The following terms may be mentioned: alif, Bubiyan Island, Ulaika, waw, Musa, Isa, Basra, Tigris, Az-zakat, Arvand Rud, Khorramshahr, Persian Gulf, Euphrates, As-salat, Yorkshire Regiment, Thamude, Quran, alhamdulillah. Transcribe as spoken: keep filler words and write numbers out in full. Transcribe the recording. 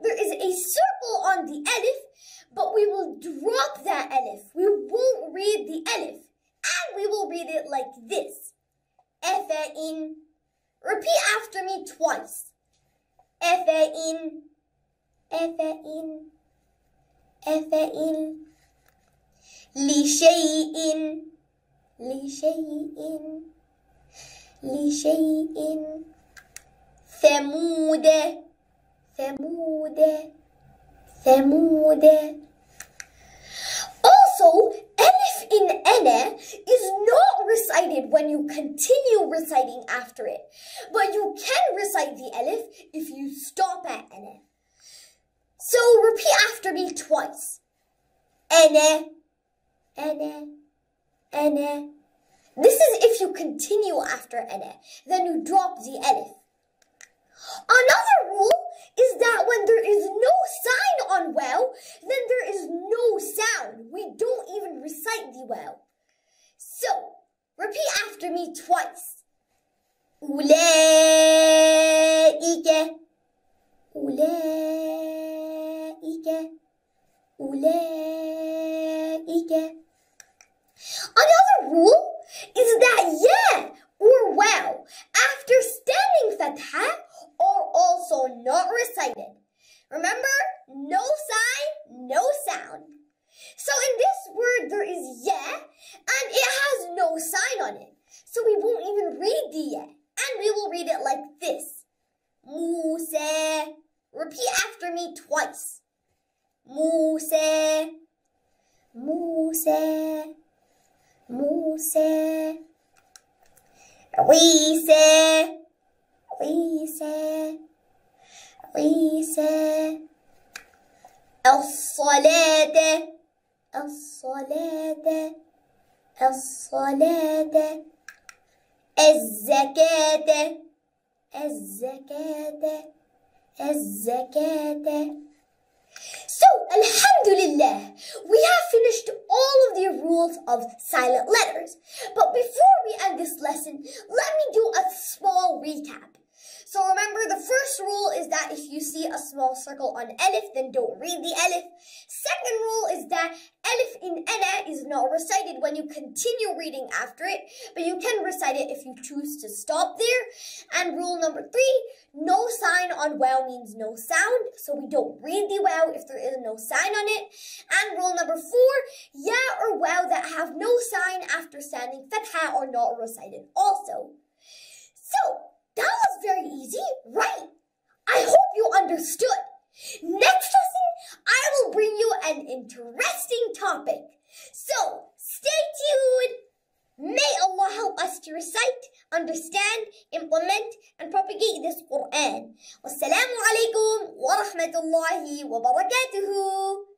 There is a circle on the alif, but we will drop that alif. We won't read the alif. And we will read it like this. Efe'in. Repeat after me twice. Efe'in. Efe'in. Efe'in. Li shay'in. Li shay'in. Li shay'in. Thamude. Thamude. Thamude. Also, alif in ana is not recited when you continue reciting after it, but you can recite the alif if you stop at ana. So repeat after me twice. Ana, ana, ana. This is if you continue after ana, then you drop the alif. Another rule is that when there is no sign on waw, then there is no sound. We don't even recite the waw. So, repeat after me twice. Ulaika. Ulaika. Ulaika. Another rule is that yeah or waw after standing fatha are also not recited. Remember, no sign, no sound. So in this word there is ya, and it has no sign on it. So we won't even read the ya, and we will read it like this. Musa. Repeat after me twice. Musa. Musa. Musa. Isa. Isa. Isa. As-salata. As-salata. As-salata. Az-zakata. Az-zakata. Az-zakata. So, alhamdulillah, we have finished all of the rules of silent letters. But before we end this lesson, let me do a small recap. So remember, the first rule is that if you see a small circle on alif, then don't read the alif. Second rule is that alif in ana is not recited when you continue reading after it, but you can recite it if you choose to stop there. And rule number three, no sign on waw means no sound, so we don't read the waw if there is no sign on it. And rule number four, ya or waw that have no sign after standing fatha are not recited also. So, that was very easy, right? I hope you understood. Next lesson, I will bring you an interesting topic. So, stay tuned. May Allah help us to recite, understand, implement, and propagate this Quran. Wassalamu alaikum wa rahmatullahi wa barakatuhu.